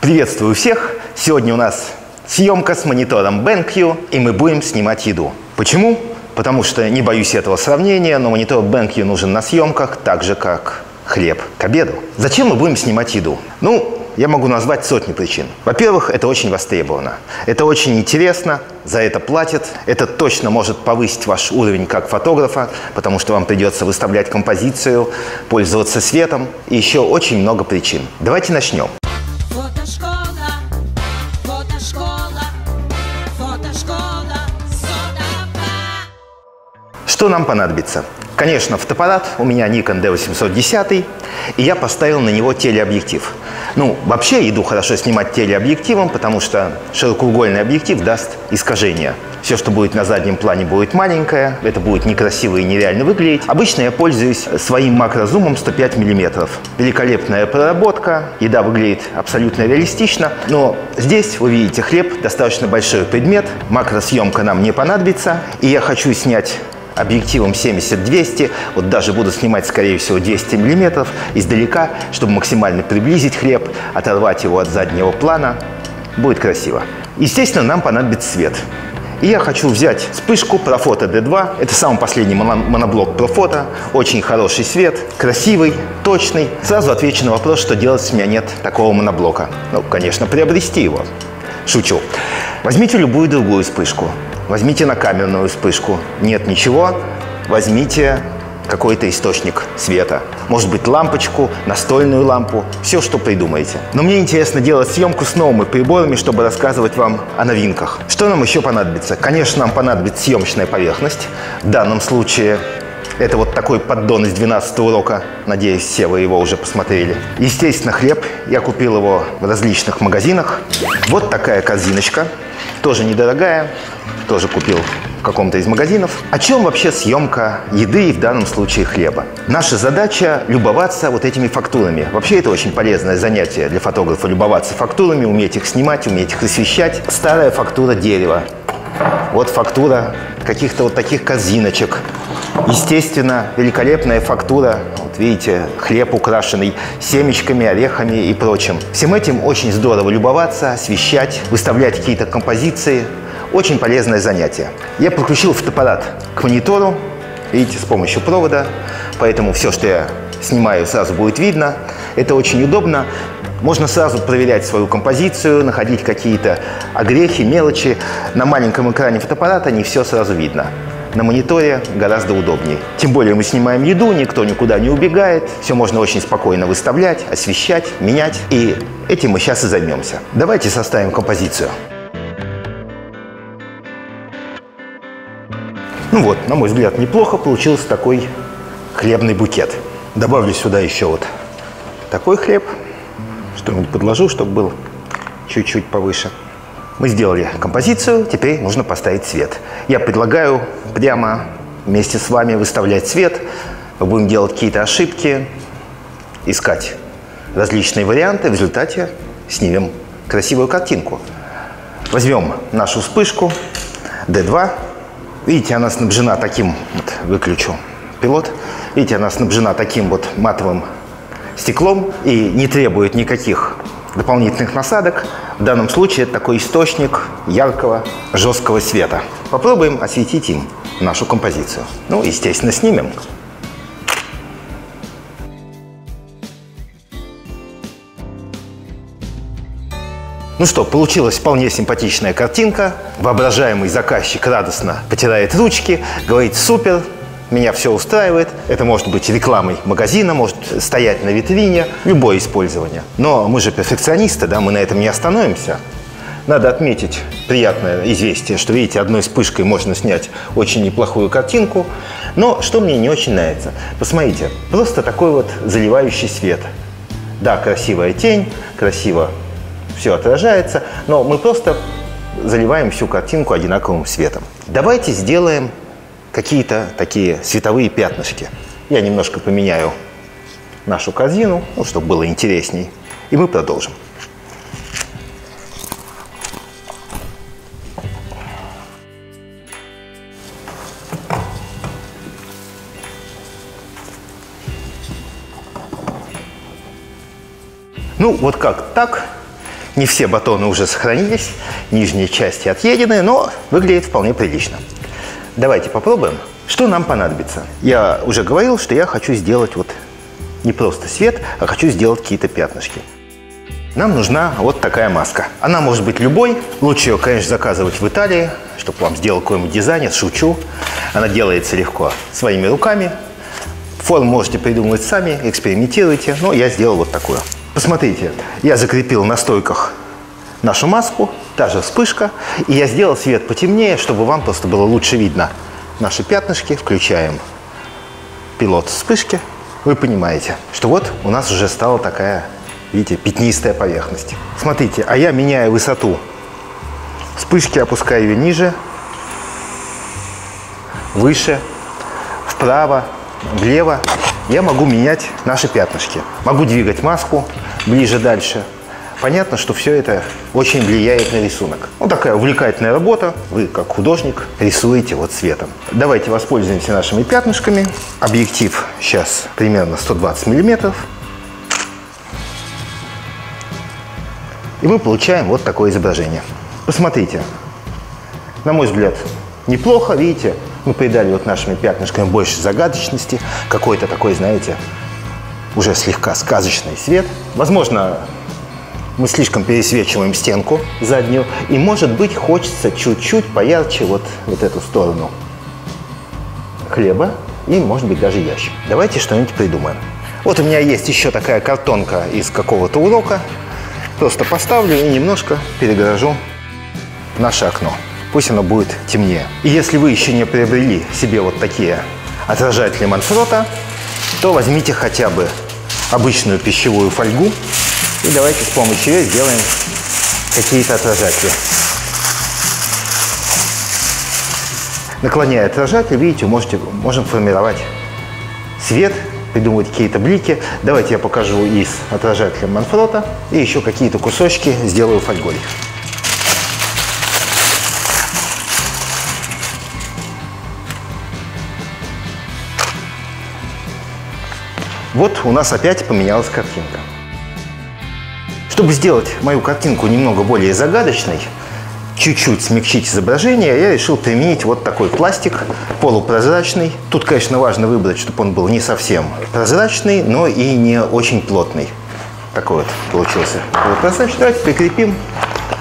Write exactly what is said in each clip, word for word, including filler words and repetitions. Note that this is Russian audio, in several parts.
Приветствую всех! Сегодня у нас съемка с монитором BenQ, и мы будем снимать еду. Почему? Потому что не боюсь этого сравнения, но монитор BenQ нужен на съемках так же, как хлеб к обеду. Зачем мы будем снимать еду? Ну, я могу назвать сотни причин. Во-первых, это очень востребовано. Это очень интересно, за это платят. Это точно может повысить ваш уровень как фотографа, потому что вам придется выставлять композицию, пользоваться светом и еще очень много причин. Давайте начнем. Что нам понадобится? Конечно, фотоаппарат. У меня Nikon D восемьсот десять, и я поставил на него телеобъектив. Ну, вообще, еду хорошо снимать телеобъективом, потому что широкоугольный объектив даст искажение. Все, что будет на заднем плане, будет маленькое, это будет некрасиво и нереально выглядеть. Обычно я пользуюсь своим макрозумом сто пять миллиметров. Великолепная проработка, еда выглядит абсолютно реалистично, но здесь вы видите хлеб, достаточно большой предмет, макросъемка нам не понадобится, и я хочу снять объективом семьдесят двести, вот даже буду снимать, скорее всего, двести миллиметров издалека, чтобы максимально приблизить хлеб, оторвать его от заднего плана. Будет красиво. Естественно, нам понадобится свет. И я хочу взять вспышку Profoto D два. Это самый последний моноблок Profoto. Очень хороший свет, красивый, точный. Сразу отвечу на вопрос, что делать, если у меня нет такого моноблока. Ну, конечно, приобрести его. Шучу. Возьмите любую другую вспышку. Возьмите на камерную вспышку. Нет ничего, возьмите какой-то источник света. Может быть, лампочку, настольную лампу, все, что придумаете. Но мне интересно делать съемку с новыми приборами, чтобы рассказывать вам о новинках. Что нам еще понадобится? Конечно, нам понадобится съемочная поверхность. В данном случае это вот такой поддон из двенадцатого урока. Надеюсь, все вы его уже посмотрели. Естественно, хлеб. Я купил его в различных магазинах. Вот такая корзиночка. Тоже недорогая, тоже купил в каком-то из магазинов. О чем вообще съемка еды и в данном случае хлеба? Наша задача – любоваться вот этими фактурами. Вообще это очень полезное занятие для фотографа – любоваться фактурами, уметь их снимать, уметь их освещать. Старая фактура дерева. Вот фактура каких-то вот таких корзиночек. Естественно, великолепная фактура. Вот видите, хлеб украшенный семечками, орехами и прочим. Всем этим очень здорово любоваться, освещать, выставлять какие-то композиции. Очень полезное занятие. Я подключил фотоаппарат к монитору, видите, с помощью провода. Поэтому все, что я снимаю, сразу будет видно. Это очень удобно. Можно сразу проверять свою композицию, находить какие-то огрехи, мелочи. На маленьком экране фотоаппарата не все сразу видно. На мониторе гораздо удобнее. Тем более мы снимаем еду, никто никуда не убегает. Все можно очень спокойно выставлять, освещать, менять. И этим мы сейчас и займемся. Давайте составим композицию. Ну вот, на мой взгляд, неплохо получился такой хлебный букет. Добавлю сюда еще вот такой хлеб. Что-нибудь подложу, чтобы был чуть-чуть повыше. Мы сделали композицию, теперь нужно поставить свет. Я предлагаю прямо вместе с вами выставлять свет. Мы будем делать какие-то ошибки, искать различные варианты. В результате снимем красивую картинку. Возьмем нашу вспышку D два. Видите, она снабжена таким, вот, выключу пилот. Видите, она снабжена таким вот матовым стеклом и не требует никаких дополнительных насадок. В данном случае это такой источник яркого, жесткого света. Попробуем осветить им нашу композицию. Ну, естественно, снимем. Ну что, получилась вполне симпатичная картинка. Воображаемый заказчик радостно потирает ручки, говорит: супер, меня все устраивает. Это может быть рекламой магазина, может стоять на витрине, любое использование. Но мы же перфекционисты, да, мы на этом не остановимся. Надо отметить приятное известие, что, видите, одной вспышкой можно снять очень неплохую картинку. Но что мне не очень нравится? Посмотрите, просто такой вот заливающий свет. Да, красивая тень, красиво все отражается, но мы просто заливаем всю картинку одинаковым светом. Давайте сделаем какие-то такие световые пятнышки. Я немножко поменяю нашу корзину, ну, чтобы было интересней. И мы продолжим. Ну, вот как так. Не все батоны уже сохранились, нижние части отъедены, но выглядит вполне прилично. Давайте попробуем, что нам понадобится. Я уже говорил, что я хочу сделать вот не просто свет, а хочу сделать какие-то пятнышки. Нам нужна вот такая маска. Она может быть любой. Лучше ее, конечно, заказывать в Италии, чтобы вам сделал какой-нибудь дизайнер, шучу. Она делается легко своими руками. Форму можете придумывать сами, экспериментируйте. Но я сделал вот такую. Посмотрите, я закрепил на стойках нашу маску, та же вспышка. И я сделал свет потемнее, чтобы вам просто было лучше видно наши пятнышки. Включаем пилот вспышки. Вы понимаете, что вот у нас уже стала такая, видите, пятнистая поверхность. Смотрите, а я меняю высоту вспышки, опускаю ее ниже, выше, вправо, влево. Я могу менять наши пятнышки. Могу двигать маску ближе, дальше. Понятно, что все это очень влияет на рисунок. Вот такая увлекательная работа. Вы, как художник, рисуете вот цветом. Давайте воспользуемся нашими пятнышками. Объектив сейчас примерно сто двадцать миллиметров. И мы получаем вот такое изображение. Посмотрите. На мой взгляд, неплохо. Видите, мы придали вот нашими пятнышками больше загадочности. Какой-то такой, знаете, уже слегка сказочный свет. Возможно, мы слишком пересвечиваем стенку заднюю. И, может быть, хочется чуть-чуть поярче вот, вот эту сторону хлеба. И, может быть, даже ящик. Давайте что-нибудь придумаем. Вот у меня есть еще такая картонка из какого-то урока. Просто поставлю и немножко перегорожу наше окно. Пусть оно будет темнее. И если вы еще не приобрели себе вот такие отражатели Manfrotto, то возьмите хотя бы обычную пищевую фольгу. И давайте с помощью ее сделаем какие-то отражатели. Наклоняя отражатель, видите, можете, можем формировать свет, придумывать какие-то блики. Давайте я покажу из отражателя Manfrotto и еще какие-то кусочки сделаю фольгой. Вот у нас опять поменялась картинка. Чтобы сделать мою картинку немного более загадочной, чуть-чуть смягчить изображение, я решил применить вот такой пластик, полупрозрачный. Тут, конечно, важно выбрать, чтобы он был не совсем прозрачный, но и не очень плотный. Такой вот получился полупрозрачный. Давайте прикрепим.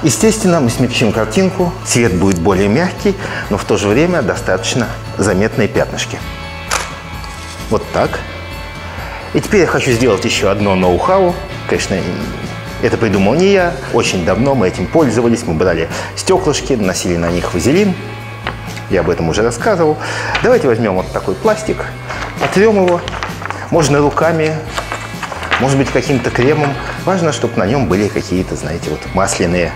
Естественно, мы смягчим картинку, цвет будет более мягкий, но в то же время достаточно заметные пятнышки. Вот так. И теперь я хочу сделать еще одно ноу-хау. Конечно, это придумал не я. Очень давно мы этим пользовались. Мы брали стеклышки, наносили на них вазелин. Я об этом уже рассказывал. Давайте возьмем вот такой пластик, потрем его. Можно руками, может быть, каким-то кремом. Важно, чтобы на нем были какие-то, знаете, вот масляные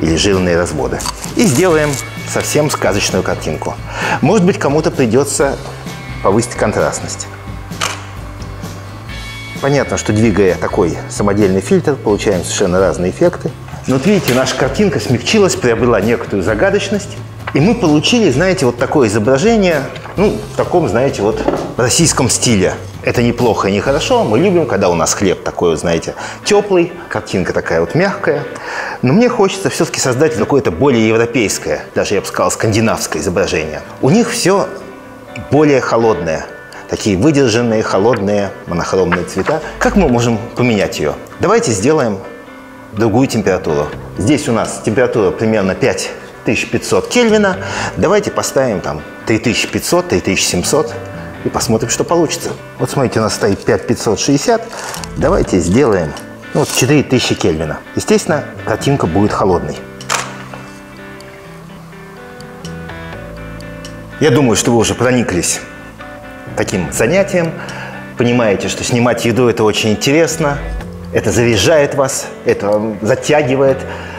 или жирные разводы. И сделаем совсем сказочную картинку. Может быть, кому-то придется повысить контрастность. Понятно, что двигая такой самодельный фильтр, получаем совершенно разные эффекты. Но вот видите, наша картинка смягчилась, приобрела некоторую загадочность. И мы получили, знаете, вот такое изображение, ну, в таком, знаете, вот российском стиле. Это неплохо и нехорошо. Мы любим, когда у нас хлеб такой, знаете, теплый, картинка такая вот мягкая. Но мне хочется все-таки создать какое-то более европейское, даже, я бы сказал, скандинавское изображение. У них все более холодное. Такие выдержанные, холодные, монохромные цвета. Как мы можем поменять ее? Давайте сделаем другую температуру. Здесь у нас температура примерно пять тысяч пятьсот кельвина. Давайте поставим там три тысячи пятьсот, три тысячи семьсот и посмотрим, что получится. Вот смотрите, у нас стоит пять тысяч пятьсот шестьдесят. Давайте сделаем ну, вот четыре тысячи кельвина. Естественно, картинка будет холодной. Я думаю, что вы уже прониклись таким занятием. Понимаете, что снимать еду – это очень интересно, это заряжает вас, это затягивает,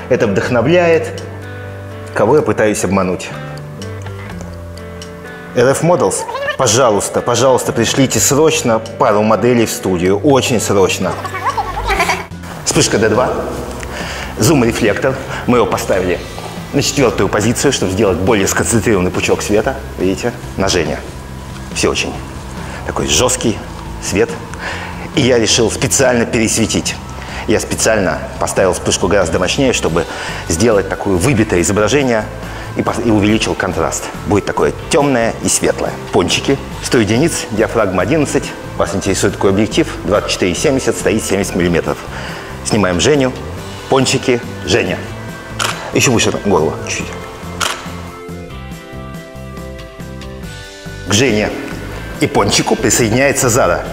это вдохновляет. Кого я пытаюсь обмануть? эр эф моделс, пожалуйста, пожалуйста, пришлите срочно пару моделей в студию, очень срочно. Вспышка дэ два, зум-рефлектор, мы его поставили на четвертую позицию, чтобы сделать более сконцентрированный пучок света, видите, на Жене. Все очень такой жесткий свет. И я решил специально пересветить. Я специально поставил вспышку гораздо мощнее, чтобы сделать такое выбитое изображение и, и увеличил контраст. Будет такое темное и светлое. Пончики, сто единиц, диафрагма одиннадцать. Вас интересует такой объектив, двадцать четыре семьдесят, стоит семьдесят миллиметров. Снимаем Женю, пончики, Женя. Еще выше горло, чуть-чуть. К Жене и пончику присоединяется Зара.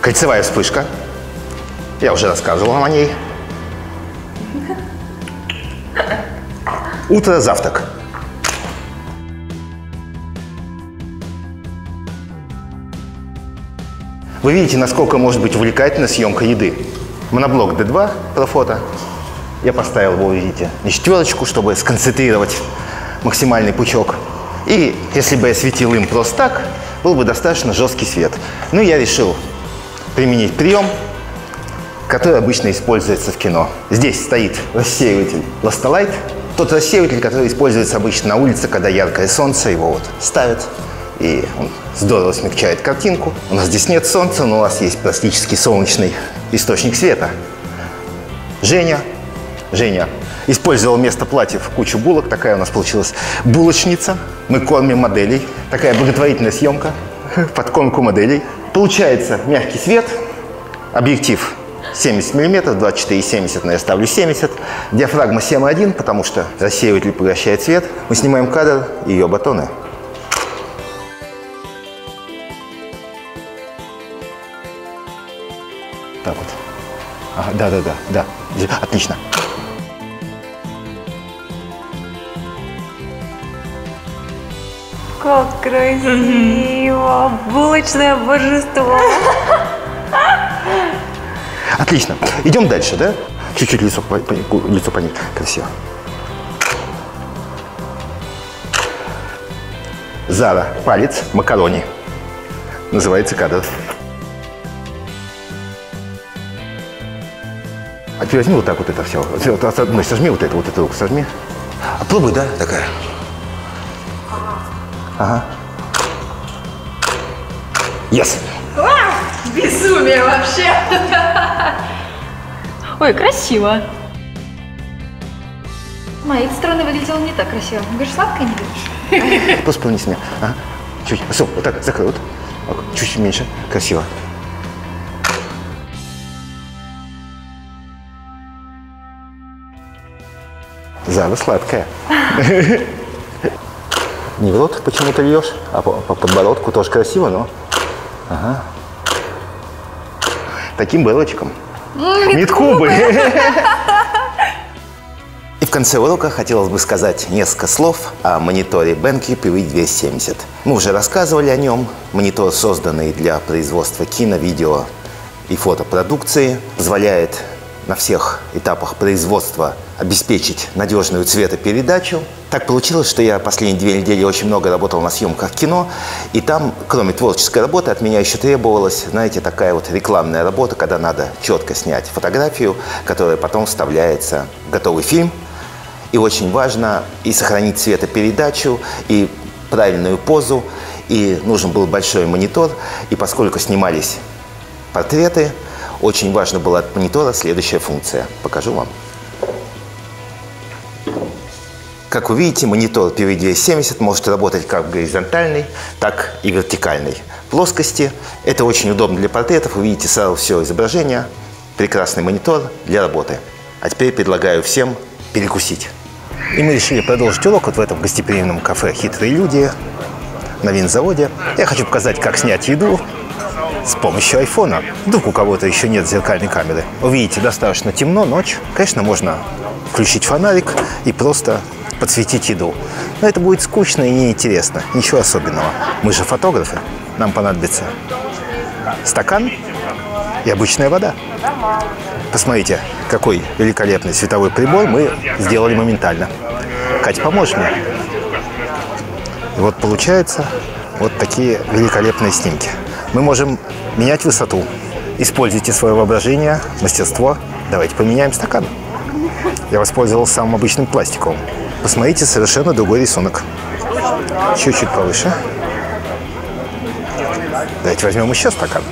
Кольцевая вспышка. Я уже рассказывал вам о ней. Утро, завтрак. Вы видите, насколько может быть увлекательна съемка еды. Моноблок Д два Profoto. Я поставил его, видите, на четверочку, чтобы сконцентрировать максимальный пучок. И если бы я светил им просто так, был бы достаточно жесткий свет. Но я решил применить прием, который обычно используется в кино. Здесь стоит рассеиватель Lastolite. Тот рассеиватель, который используется обычно на улице, когда яркое солнце, его вот ставят, и он здорово смягчает картинку. У нас здесь нет солнца, но у нас есть практически солнечный источник света. Женя. Женя использовал вместо платьев кучу булок. Такая у нас получилась булочница. Мы кормим моделей. Такая благотворительная съемка под кормку моделей. Получается мягкий свет. Объектив семьдесят миллиметров, двадцать четыре семьдесят, но я ставлю семьдесят. Диафрагма семь и одна, потому что рассеиватель поглощает свет. Мы снимаем кадр и ее батоны. Так вот. Ага, да, да, да, да. Отлично. Как красиво! Булочное божество! Отлично. Идем дальше, да? Чуть-чуть лицо, лицо по ней. Красиво. Зара. Палец. Макарони. Называется кадр. А теперь возьми вот так вот это все. Ну, сожми вот это, вот эту руку сожми. А пробуй, да, такая? Ага. Yes. А, безумие вообще. Ой, красиво. Моей стороны выглядело не так красиво. Вы же сладкое не любишь? Просто полни себя. Ага. Чуть, все, вот так, закрой. Вот. Чуть меньше. Красиво. Зара сладкая. Не в рот почему-то льешь, а по, по подбородку тоже красиво, но... Ага. Таким белочком. Медкубы! И в конце урока хотелось бы сказать несколько слов о мониторе BenQ пи ви двести семьдесят. Мы уже рассказывали о нем. Монитор, созданный для производства кино, видео и фотопродукции, позволяет на всех этапах производства обеспечить надежную цветопередачу. Так получилось, что я последние две недели очень много работал на съемках кино, и там, кроме творческой работы, от меня еще требовалась, знаете, такая вот рекламная работа, когда надо четко снять фотографию, которая потом вставляется в готовый фильм. И очень важно и сохранить цветопередачу, и правильную позу, и нужен был большой монитор, и поскольку снимались портреты, очень важна была от монитора следующая функция. Покажу вам. Как вы видите, монитор пи ви двести семьдесят может работать как в горизонтальной, так и вертикальной плоскости. Это очень удобно для портретов. Вы видите сразу все изображение. Прекрасный монитор для работы. А теперь предлагаю всем перекусить. И мы решили продолжить урок вот в этом гостеприимном кафе «Хитрые люди» на винзаводе. Я хочу показать, как снять еду с помощью айфона. Вдруг у кого-то еще нет зеркальной камеры. Вы видите, достаточно темно, ночь. Конечно, можно включить фонарик и просто подсветить еду. Но это будет скучно и неинтересно. Ничего особенного. Мы же фотографы. Нам понадобится стакан и обычная вода. Посмотрите, какой великолепный световой прибор мы сделали моментально. Кать, поможешь мне? И вот получается вот такие великолепные снимки. Мы можем менять высоту. Используйте свое воображение, мастерство. Давайте поменяем стакан. Я воспользовался самым обычным пластиком. Посмотрите, совершенно другой рисунок. Чуть-чуть повыше. Давайте возьмем еще стакан.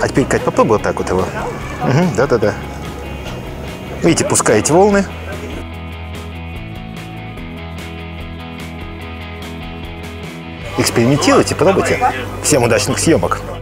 А А теперь, Кать, попробуй вот так вот его. Да-да-да. Угу, видите, пускаете волны. Экспериментируйте, пробуйте. Всем удачных съемок!